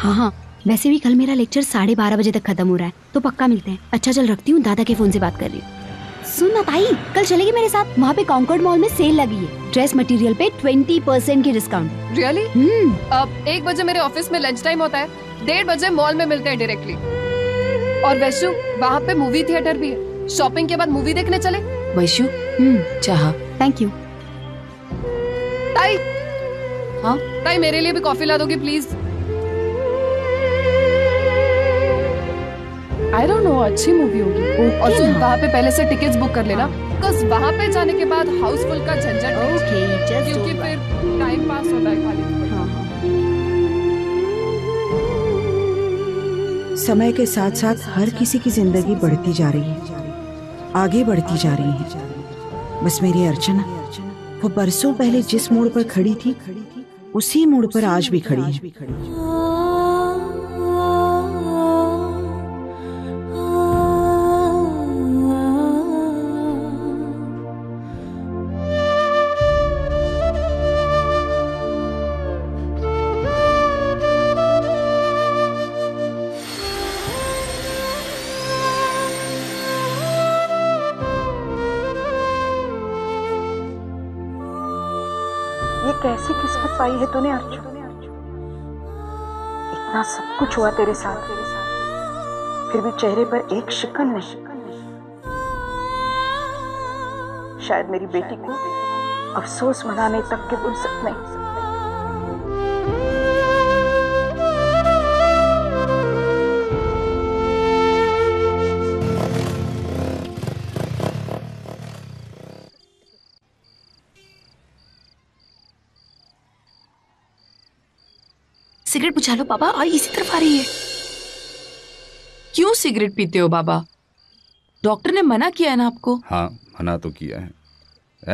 हाँ हाँ, वैसे भी कल मेरा लेक्चर 12:30 बजे तक खत्म हो रहा है, तो पक्का मिलते हैं। अच्छा चल रखती हूँ, दादा के फोन से बात कर रही हूँ। सुन ना ताई, कल चलेगी मेरे साथ? वहाँ पे कॉन्कॉर्ड मॉल में सेल लगी है, ड्रेस मटेरियल पे 20% की डिस्काउंट। रियली? अब 1 बजे मेरे ऑफिस में लंच टाइम होता है, 1:30 बजे मॉल में मिलते हैं डायरेक्टली। और वैशु, वहाँ पे मूवी थिएटर भी है, शॉपिंग के बाद मूवी देखने चले। वैशु चाहा, थैंक यू। ताई, हाँ ताई, मेरे लिए भी कॉफी ला दोगी प्लीज? आई डोंट नो, अच्छी मूवी होगी। और तुम वहाँ पे पहले से टिकट्स बुक कर लेना, बिकॉज वहाँ पे जाने के बाद हाउसफुल का झंझट, क्योंकि फिर टाइम पास होता है खाली। समय के साथ साथ हर किसी की जिंदगी बढ़ती जा रही है, आगे बढ़ती जा रही है। बस मेरी अर्चना, वो बरसों पहले जिस मोड़ पर खड़ी थी, उसी मोड़ पर आज भी खड़ी है। कैसी किस्मत पाई है तूने अर्जुन, इतना सब कुछ हुआ तेरे साथ, फिर भी चेहरे पर एक शिकन नहीं। शायद मेरी बेटी को अफसोस मनाने तक की फुर्सत नहीं। सिगरेट बुझा लो पापा, और इसी तरफ आ रही है। क्यों सिगरेट पीते हो बाबा? डॉक्टर ने मना किया है ना आपको? हाँ, मना तो किया है,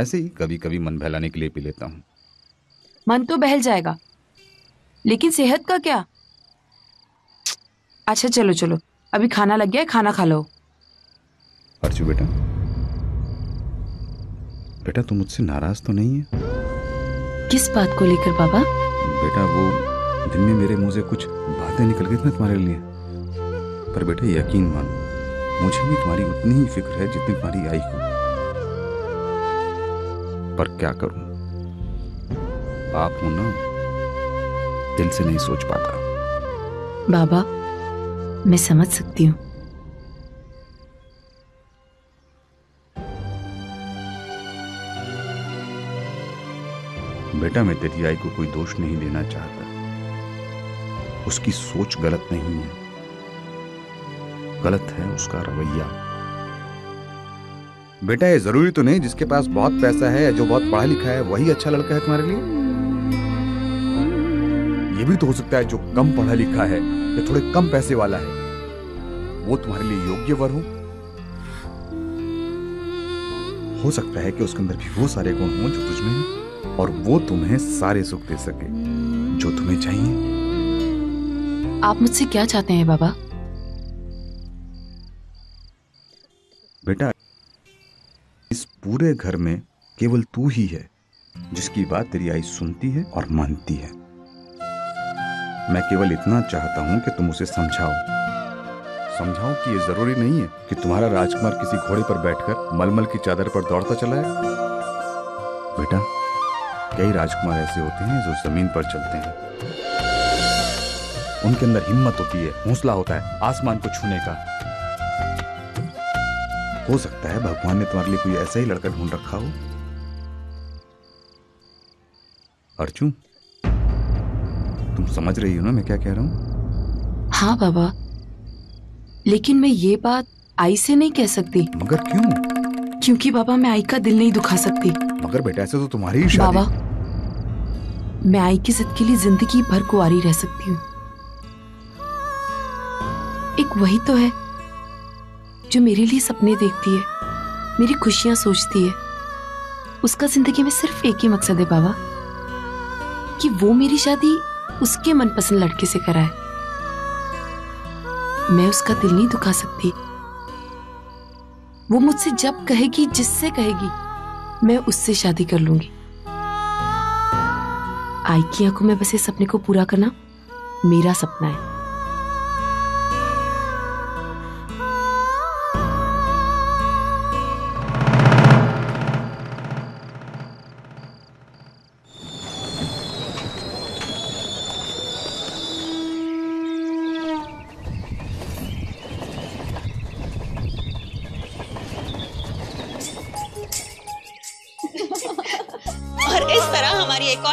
ऐसे ही कभी कभी मन बहलाने के लिए पी लेता हूँ। मन तो बहल जाएगा, लेकिन सेहत का क्या? अच्छा चलो चलो, अभी खाना लग गया है, खाना खा लो। अर्चू बेटा, बेटा तुम मुझसे नाराज तो नहीं है? किस बात को लेकर बाबा? बेटा वो दिन में मेरे मुंह से कुछ बातें निकल गई थी ना तुम्हारे लिए, पर बेटा यकीन मानो मुझे भी तुम्हारी उतनी ही फिक्र है जितनी तुम्हारी आई को। पर क्या करूं, बाप हूं ना, दिल से नहीं सोच पाता। बाबा मैं समझ सकती हूं। बेटा मैं तेरी आई को कोई दोष नहीं देना चाहता, उसकी सोच गलत नहीं है, गलत है उसका रवैया। बेटा ये जरूरी तो नहीं जिसके पास बहुत पैसा है या जो बहुत पढ़ा लिखा है वही अच्छा लड़का है तुम्हारे लिए। ये भी तो हो सकता है जो कम पढ़ा लिखा है या थोड़े कम पैसे वाला है वो तुम्हारे लिए योग्य वर हो सकता है कि उसके अंदर भी वो सारे गुण हों जो तुझमें हैं, और वो तुम्हें सारे सुख दे सके जो तुम्हें चाहिए। आप मुझसे क्या चाहते हैं बाबा? बेटा इस पूरे घर में केवल तू ही है जिसकी बात तेरी आई सुनती है और मानती है। मैं केवल इतना चाहता हूं कि तुम उसे समझाओ कि यह जरूरी नहीं है कि तुम्हारा राजकुमार किसी घोड़े पर बैठकर मलमल की चादर पर दौड़ता चला है। बेटा कई राजकुमार ऐसे होते हैं जो जमीन पर चलते हैं, उनके अंदर हिम्मत होती है, हौसला होता है आसमान को छूने का। हो सकता है भगवान ने तुम्हारे लिए कोई ऐसा ही लड़का ढूंढ रखा हो। अर्जुन तुम समझ रही हो ना मैं क्या कह रहा हूं? हाँ बाबा, लेकिन मैं ये बात आई से नहीं कह सकती। मगर क्यों? क्योंकि बाबा मैं आई का दिल नहीं दुखा सकती। मगर बेटा ऐसे तो तुम्हारी ही शादी। बाबा मैं आई की जिद के लिए जिंदगी भर कुंवारी रह सकती हूँ। एक वही तो है जो मेरे लिए सपने देखती है, मेरी खुशियां सोचती है। उसका जिंदगी में सिर्फ एक ही मकसद है बाबा, कि वो मेरी शादी उसके मनपसंद लड़के से कराए। मैं उसका दिल नहीं दुखा सकती। वो मुझसे जब कहेगी, जिससे कहेगी, मैं उससे शादी कर लूंगी। आई की आंखों में बस इस सपने को पूरा करना मेरा सपना है।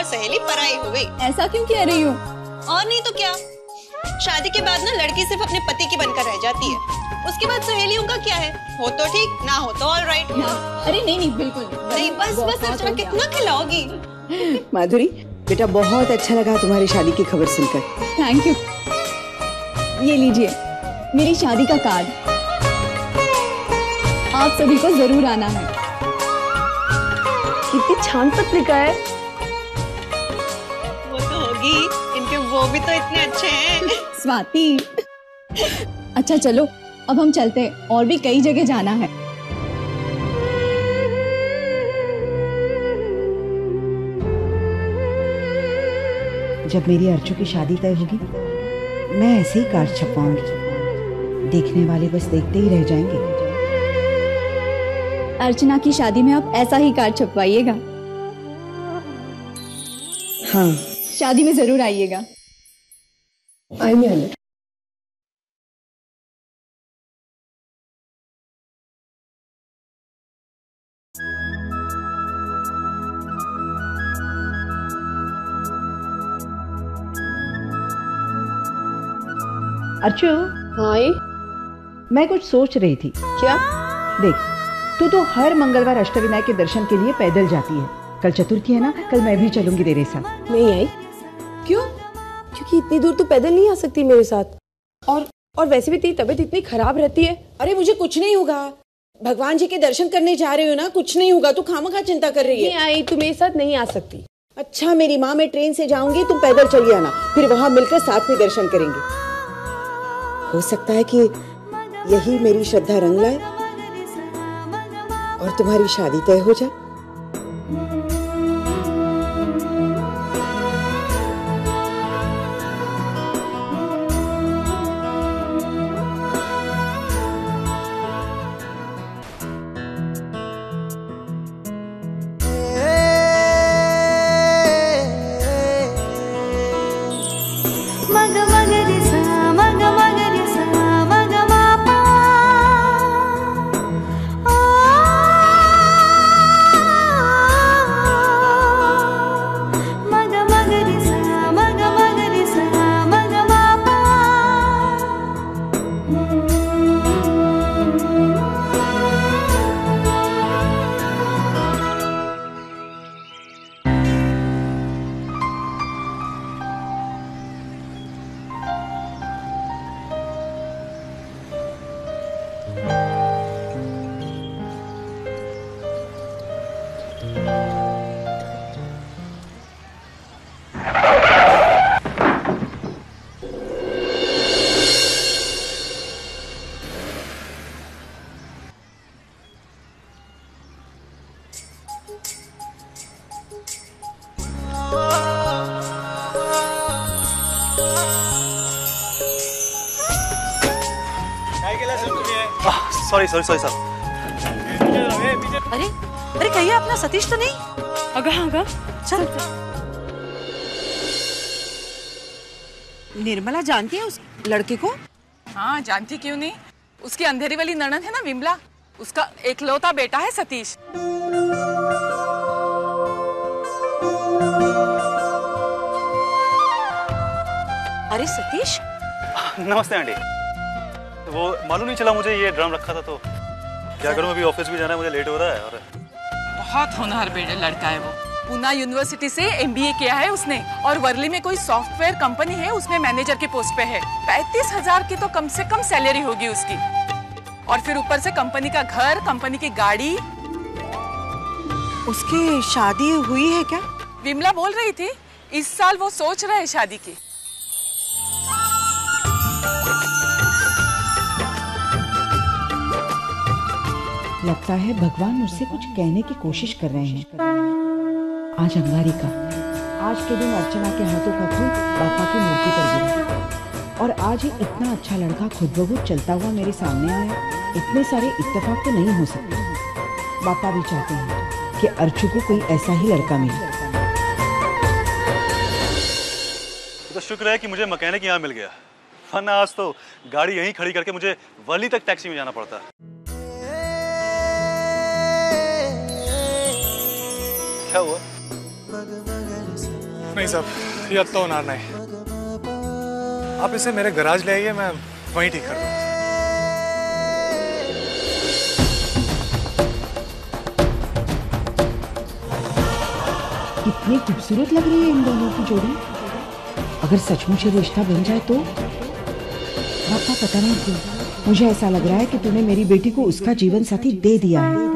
सहेली पराई हो गई। ऐसा क्यों कह रही हूँ? और नहीं तो क्या, शादी के बाद ना लड़की सिर्फ अपने पति की बनकर रह जाती है, उसके बाद सहेलियों का क्या है, हो तो ठीक ना हो तो ऑल राइट। अरे नहीं नहीं बिल्कुल नहीं, बस बस अर्चना कितना खिलाओगी? माधुरी बेटा बहुत अच्छा लगा तुम्हारी शादी की खबर सुनकर। थैंक यू, ये लीजिए मेरी शादी का कार्ड, आप सभी को जरूर आना है। कितनी छान पत्रिका है, इनके वो भी तो इतने अच्छे हैं। स्वाति अच्छा चलो अब हम चलते हैं, और भी कई जगह जाना है। जब मेरी अर्चू की शादी तय होगी मैं ऐसे ही कार्ड छपवाऊंगी, देखने वाले बस देखते ही रह जाएंगे। अर्चना की शादी में आप ऐसा ही कार्ड छपवाइएगा। हाँ शादी में जरूर आइएगा। आइए। अर्चू। हाँ मैं कुछ सोच रही थी। क्या? देख तू तो हर मंगलवार अष्टविनायक के दर्शन के लिए पैदल जाती है, कल चतुर्थी है ना, कल मैं भी चलूंगी तेरे साथ। नहीं आई। क्यों? क्योंकि इतनी दूर तो पैदल नहीं आ सकती मेरे साथ, और वैसे भी तेरी तबीयत इतनी खराब रहती है। अरे मुझे कुछ नहीं होगा, भगवान जी के दर्शन करने जा रही हो ना, कुछ नहीं होगा। तू खामखा चिंता कर रही है। नहीं आई, तू मेरे साथ नहीं आ सकती। अच्छा मेरी माँ, मैं ट्रेन से जाऊंगी, तुम पैदल चली आना, फिर वहाँ मिलकर साथ में दर्शन करेंगे। हो सकता है कि यही मेरी श्रद्धा रंग लाए और तुम्हारी शादी तय हो जाए। Sorry sir. अरे अरे कहिए अपना सतीश तो नहीं? अगा चल। निर्मला जानती है उस लड़के को? हाँ जानती क्यों नहीं, उसकी अंधेरी वाली ननद है ना विमला, उसका एकलौता बेटा है सतीश। अरे सतीश नमस्ते आंटी। वो मालूम नहीं चला मुझे, ये ड्राम रखा था तो क्या करूं, अभी ऑफिस भी जाना है मुझे, लेट हो रहा है। और बहुत होनहार बेटा लड़का है वो, पुणे यूनिवर्सिटी से MBA किया है उसने, और वर्ली में कोई सॉफ्टवेयर कंपनी है उसमें मैनेजर के पोस्ट पे है। 35,000 की तो कम से कम सैलरी होगी उसकी, और फिर ऊपर से कंपनी का घर, कंपनी की गाड़ी। उसकी शादी हुई है क्या? विमला बोल रही थी इस साल वो सोच रहे है शादी की। लगता है भगवान मुझसे कुछ कहने की कोशिश कर रहे हैं। आज अंगारिका, आज के दिन अर्चना के हाथों का फूल बापा की मूर्ति पर गिरा और आज ही इतना अच्छा लड़का खुद बखुद चलता हुआ मेरे सामने आया। इतने सारे इत्तेफाक तो नहीं हो सकते। पापा भी चाहते हैं कि अर्चु को कोई ऐसा ही लड़का मिले। तो शुक्र है कि मुझे मैकेनिक यहाँ मिल गया, वरना आज तो गाड़ी यहीं खड़ी करके मुझे वर्ली तक टैक्सी में जाना पड़ता। क्या हुआ? नहीं साहब, ये अब तो होना नहीं। आप इसे मेरे गैराज ले आइए, मैं वहीं ठीक कर दूँगा। कितनी खूबसूरत लग रही है इन दोनों की जोड़ी। अगर सचमुच रिश्ता बन जाए तो पापा, पता नहीं क्यों मुझे ऐसा लग रहा है कि तूने मेरी बेटी को उसका जीवन साथी दे दिया है।